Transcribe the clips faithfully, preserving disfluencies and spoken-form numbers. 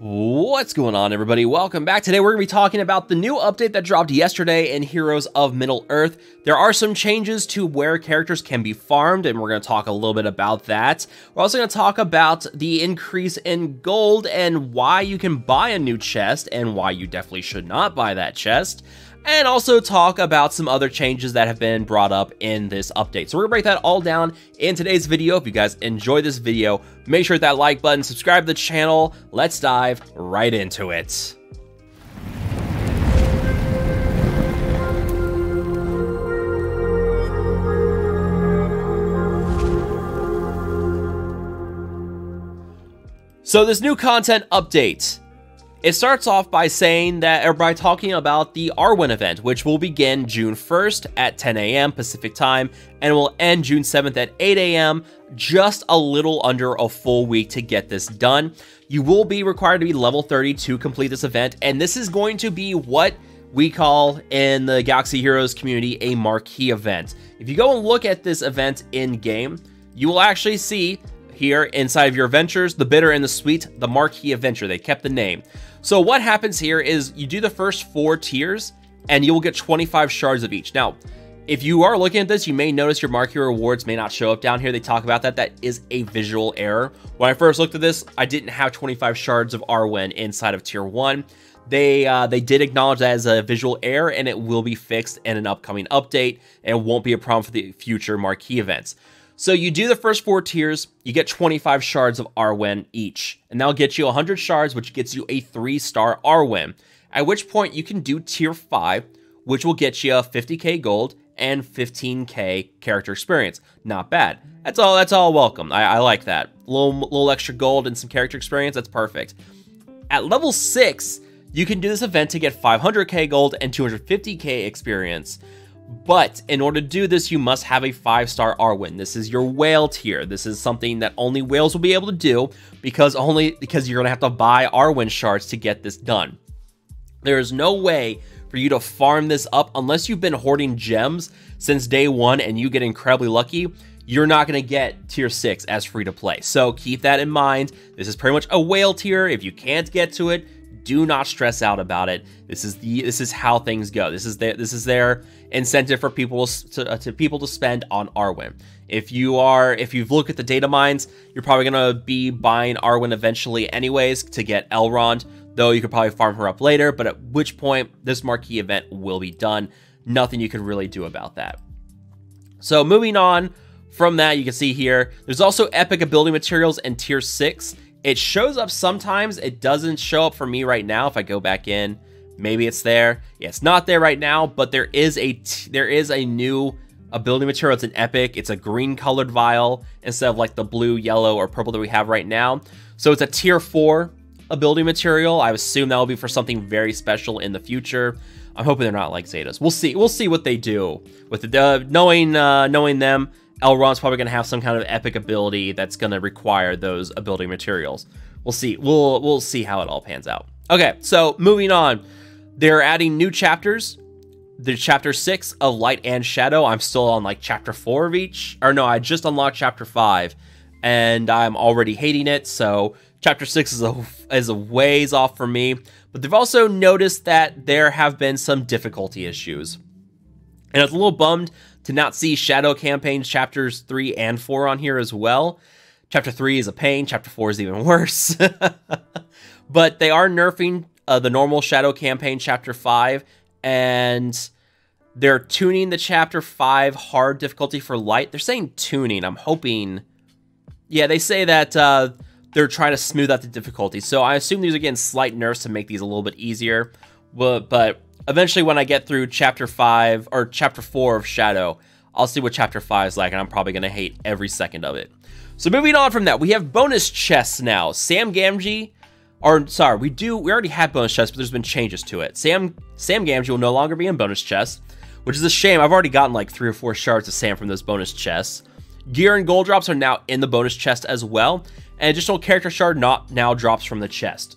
What's going on, everybody? Welcome back. Today we're going to be talking about the new update that dropped yesterday in Heroes of Middle-Earth. There are some changes to where characters can be farmed, and we're going to talk a little bit about that. We're also going to talk about the increase in gold and why you can buy a new chest and why you definitely should not buy that chest. And also talk about some other changes that have been brought up in this update. So we're gonna break that all down in today's video. If you guys enjoy this video, make sure to hit that like button, subscribe to the channel. Let's dive right into it. So this new content update, it starts off by saying that, or by talking about the Arwen event, which will begin June first at ten A M Pacific time and will end June seventh at eight A M Just a little under a full week to get this done. You will be required to be level thirty to complete this event, and this is going to be what we call in the Galaxy Heroes community a marquee event. If you go and look at this event in game, you will actually see here inside of your adventures, the bitter and the sweet, the marquee adventure. They kept the name. So what happens here is you do the first four tiers and you will get twenty-five shards of each. Now, if you are looking at this, you may notice your marquee rewards may not show up down here. They talk about that. That is a visual error. When I first looked at this, I didn't have twenty-five shards of Arwen inside of tier one. They uh, they did acknowledge that as a visual error, and it will be fixed in an upcoming update and won't be a problem for the future marquee events. So you do the first four tiers, you get twenty-five shards of Arwen each, and that'll get you one hundred shards, which gets you a three star Arwen, at which point you can do tier five, which will get you fifty K gold and fifteen K character experience. Not bad. That's all, that's all welcome. I, I like that. A little, little extra gold and some character experience, that's perfect. At level six, you can do this event to get five hundred K gold and two hundred fifty K experience. But in order to do this, you must have a five star Arwen. This is your whale tier. This is something that only whales will be able to do because only because you're gonna have to buy Arwen shards to get this done. There is no way for you to farm this up unless you've been hoarding gems since day one and you get incredibly lucky. You're not gonna get tier six as free to play. So keep that in mind. This is pretty much a whale tier. If you can't get to it, do not stress out about it. This is the this is how things go. This is their this is their incentive for people to, to people to spend on Arwen. If you are if you've looked at the data mines, you're probably gonna be buying Arwen eventually, anyways, to get Elrond. Though you could probably farm her up later, but at which point this marquee event will be done. Nothing you can really do about that. So moving on from that, you can see here there's also epic ability materials in tier six. It shows up sometimes. It doesn't show up for me right now. If I go back in, maybe it's there. Yeah, it's not there right now, but there is a t there is a new ability material. It's an epic. It's a green colored vial instead of like the blue, yellow, or purple that we have right now. So it's a tier four ability material. I assume that will be for something very special in the future. I'm hoping they're not like Zetas. We'll see. We'll see what they do with the uh, knowing uh, knowing them. Elrond's probably gonna have some kind of epic ability that's gonna require those ability materials. We'll see. We'll we'll see how it all pans out. Okay, so moving on, they're adding new chapters. There's chapter six of Light and Shadow. I'm still on like chapter four of each. Or no, I just unlocked chapter five, and I'm already hating it. So chapter six is a is a ways off for me. But they've also noticed that there have been some difficulty issues, and I was a little bummed to not see Shadow Campaigns chapters three and four on here as well. Chapter three is a pain. Chapter four is even worse. But they are nerfing uh, the normal Shadow Campaign chapter five, and they're tuning the chapter five hard difficulty for light. They're saying tuning. I'm hoping. Yeah, they say that uh, they're trying to smooth out the difficulty. So I assume these are getting slight nerfs to make these a little bit easier. But, but eventually when I get through chapter five or chapter four of Shadow, I'll see what chapter five is like, and I'm probably going to hate every second of it. So moving on from that, we have bonus chests now. Sam Gamgee, or sorry, we do, we already had bonus chests, but there's been changes to it. Sam, Sam Gamgee will no longer be in bonus chests, which is a shame. I've already gotten like three or four shards of Sam from those bonus chests. Gear and gold drops are now in the bonus chest as well. And additional character shard not now drops from the chest.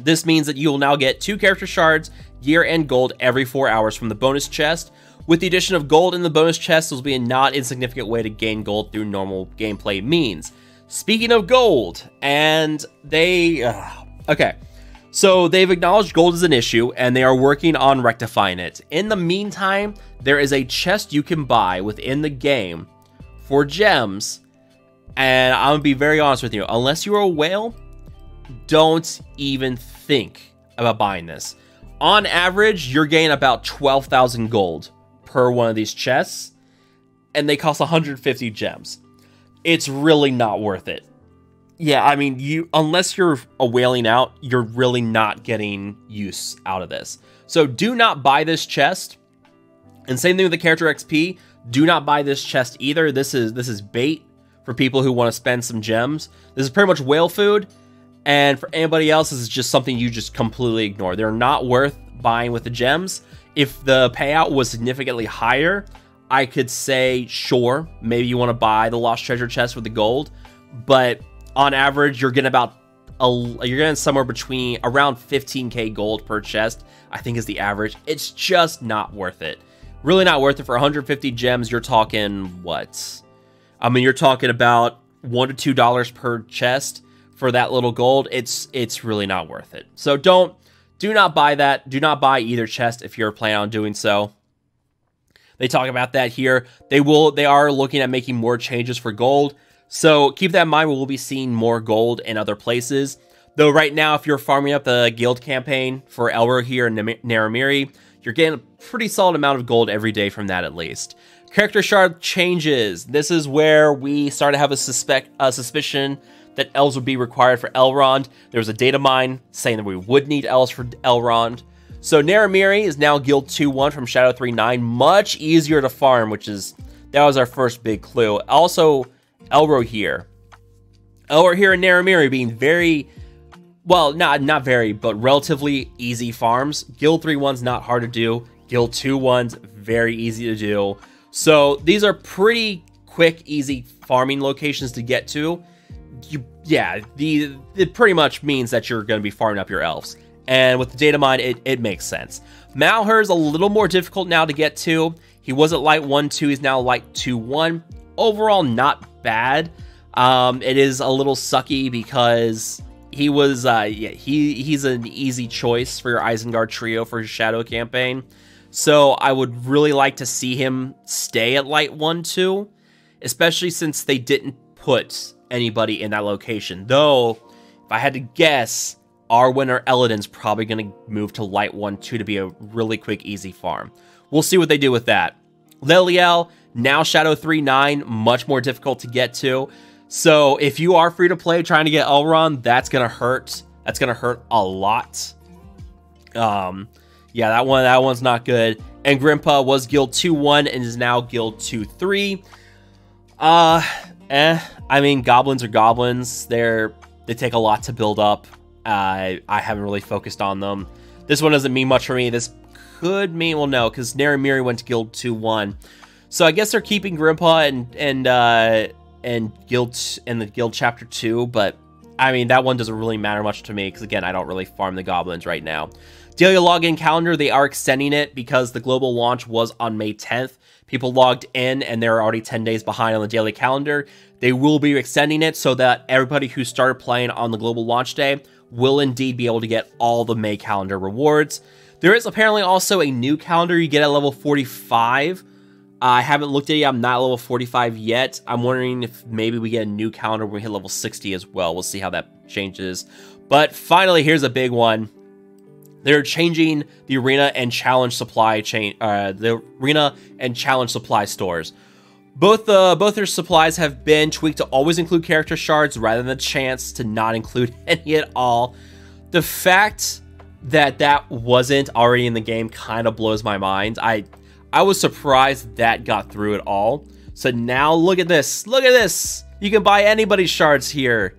This means that you will now get two character shards, gear, and gold every four hours from the bonus chest. With the addition of gold in the bonus chest, this will be a not insignificant way to gain gold through normal gameplay means. Speaking of gold, and they... Uh, Okay, so they've acknowledged gold is an issue and they are working on rectifying it. In the meantime, there is a chest you can buy within the game for gems. And I'm gonna be very honest with you, unless you're a whale, don't even think about buying this. On average, you're gaining about twelve thousand gold per one of these chests, and they cost one hundred fifty gems. It's really not worth it. Yeah, I mean, you unless you're a whaling out, you're really not getting use out of this. So do not buy this chest. And same thing with the character X P. Do not buy this chest either. This is this is bait for people who want to spend some gems. This is pretty much whale food. And for anybody else, this is just something you just completely ignore. They're not worth buying with the gems. If the payout was significantly higher, I could say, sure, maybe you want to buy the Lost Treasure Chest with the gold. But on average, you're getting about, a, you're getting somewhere between around fifteen K gold per chest, I think is the average. It's just not worth it. Really not worth it. For one hundred fifty gems, you're talking what? I mean, you're talking about one to two dollars per chest for that little gold. It's it's really not worth it. So don't, do not buy that. Do not buy either chest if you're planning on doing so. They talk about that here. They will, they are looking at making more changes for gold. So keep that in mind. We will be seeing more gold in other places. Though right now, if you're farming up the guild campaign for Elrohir here and Nárámirë, you're getting a pretty solid amount of gold every day from that at least. Character shard changes. This is where we start to have a suspect a suspicion that elves would be required for Elrond. There was a data mine saying that we would need elves for Elrond. So Nárámirë is now Guild two one from Shadow three nine. Much easier to farm, which is, that was our first big clue. Also, Elrohir. Elrohir and Nárámirë being very, well, not, not very, but relatively easy farms. Guild three one's not hard to do. Guild two one's very easy to do. So these are pretty quick, easy farming locations to get to. You, yeah, the, it pretty much means that you're going to be farming up your elves. And with the data mine, it, it makes sense. Malhar's a little more difficult now to get to. He was at light one two, he's now light two one. Overall, not bad. Um, it is a little sucky because he was, uh, yeah, he he's an easy choice for your Isengard trio for his Shadow campaign. So I would really like to see him stay at light one two, especially since they didn't put anybody in that location. Though, if I had to guess, Arwen or Elodin's probably going to move to light one two to be a really quick, easy farm. We'll see what they do with that. Leliel, now Shadow three nine, much more difficult to get to. So if you are free to play trying to get Elrond, that's going to hurt. That's going to hurt a lot. Um... Yeah, that one, that one's not good. And Grimpa was Guild two one and is now Guild two three. Uh, eh. I mean, goblins are goblins. They're, they take a lot to build up. Uh, I haven't really focused on them. This one doesn't mean much for me. This could mean, well, no, because Nárámirë went to Guild two one. So I guess they're keeping Grimpa and, and, uh, and Guild, and the Guild Chapter two, but I mean, that one doesn't really matter much to me because, again, I don't really farm the goblins right now. Daily login calendar, they are extending it because the global launch was on May tenth. People logged in and they're already ten days behind on the daily calendar. They will be extending it so that everybody who started playing on the global launch day will indeed be able to get all the May calendar rewards. There is apparently also a new calendar you get at level forty-five. Uh, I haven't looked at it yet. I'm not level forty-five yet. I'm wondering if maybe we get a new calendar when we hit level sixty as well. We'll see how that changes. But finally, here's a big one. They're changing the arena and challenge supply chain, uh, the arena and challenge supply stores. Both uh, both their supplies have been tweaked to always include character shards rather than the chance to not include any at all. The fact that that wasn't already in the game kind of blows my mind. I. I was surprised that got through at all. So now look at this. Look at this. You can buy anybody's shards here.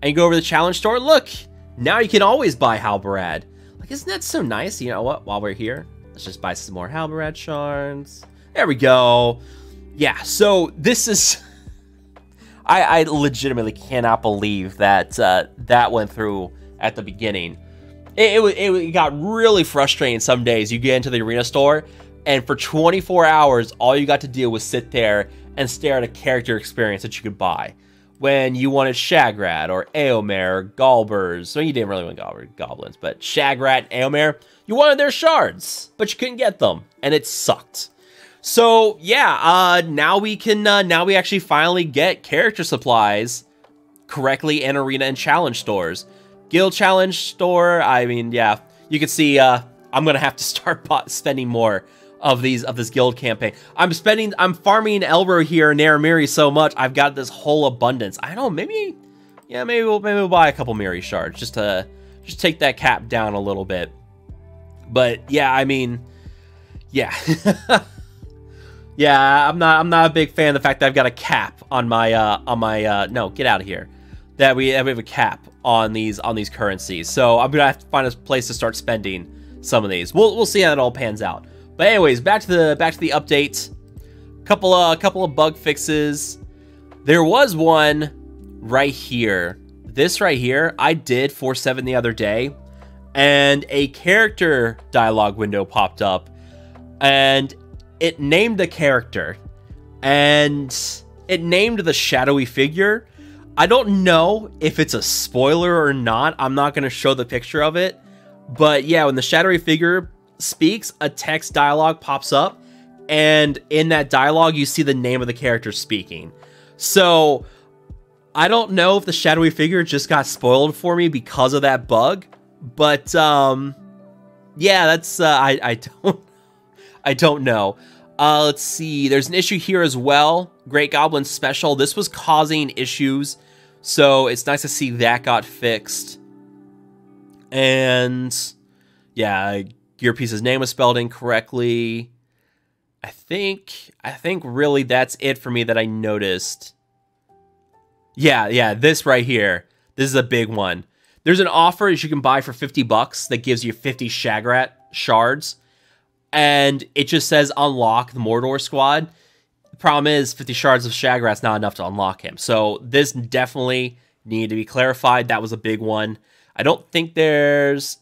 And you go over to the challenge store. Look, now you can always buy Halbarad. Like, isn't that so nice? You know what? While we're here, let's just buy some more Halbarad shards. There we go. Yeah, so this is... I, I legitimately cannot believe that uh, that went through at the beginning. It, it, it got really frustrating some days. You get into the arena store... and for twenty-four hours, all you got to do was sit there and stare at a character experience that you could buy. when you wanted Shagrat or Eomer or Galbers. So you didn't really want Galbers, goblins, but Shagrat and Eomer, you wanted their shards, but you couldn't get them, and it sucked. So yeah, uh, now we can, uh, now we actually finally get character supplies correctly in arena and challenge stores. Guild challenge store, I mean, yeah, you can see, uh, I'm gonna have to start spending more of these, of this guild campaign. I'm spending, I'm farming Elrohir and Nárámirë so much, I've got this whole abundance. I don't, maybe, yeah, maybe we'll, maybe we'll buy a couple Miri shards, just to, just take that cap down a little bit. But yeah, I mean, yeah. Yeah, I'm not, I'm not a big fan of the fact that I've got a cap on my, uh, on my, uh, no, get out of here. That we, that we have a cap on these, on these currencies. So I'm gonna have to find a place to start spending some of these. We'll, we'll see how it all pans out. But anyways, back to the, back to the update. Couple, uh, a couple of bug fixes. There was one right here. This right here, I did four seven the other day, and a character dialogue window popped up, and it named the character, and it named the shadowy figure. I don't know if it's a spoiler or not. I'm not going to show the picture of it, but yeah, when the shadowy figure speaks, a text dialogue pops up, and in that dialogue, you see the name of the character speaking. So I don't know if the shadowy figure just got spoiled for me because of that bug, but um, yeah, that's, uh, I, I don't, I don't know. Uh, let's see, there's an issue here as well. Great Goblin Special, this was causing issues, so it's nice to see that got fixed. And yeah, gear piece's name was spelled incorrectly. I think, I think really that's it for me that I noticed. Yeah, yeah, this right here, this is a big one. There's an offer that you can buy for fifty bucks that gives you fifty Shagrat shards, and it just says unlock the Mordor squad. The problem is fifty shards of Shagrat's not enough to unlock him. So this definitely needed to be clarified. That was a big one. I don't think there's,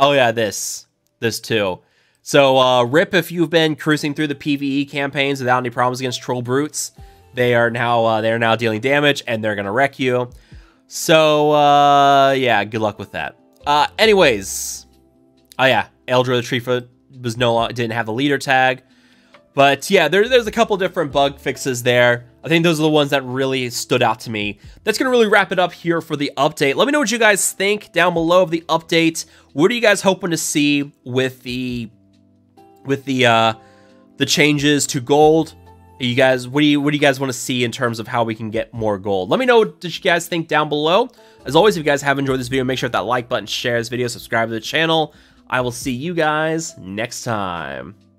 oh yeah, this, this too. So uh, rip if you've been cruising through the PvE campaigns without any problems against troll brutes. They are now, uh, they are now dealing damage, and they're gonna wreck you. So uh, yeah, good luck with that. Uh, anyways, oh yeah, Eldra the Treefoot was no, didn't have the leader tag. But yeah, there, there's a couple different bug fixes there. I think those are the ones that really stood out to me. That's going to really wrap it up here for the update. Let me know what you guys think down below of the update. What are you guys hoping to see with the with the uh, the changes to gold? Are you guys, what do you what do you guys want to see in terms of how we can get more gold? Let me know what you guys think down below. As always, if you guys have enjoyed this video, make sure to hit that like button, share this video, subscribe to the channel. I will see you guys next time.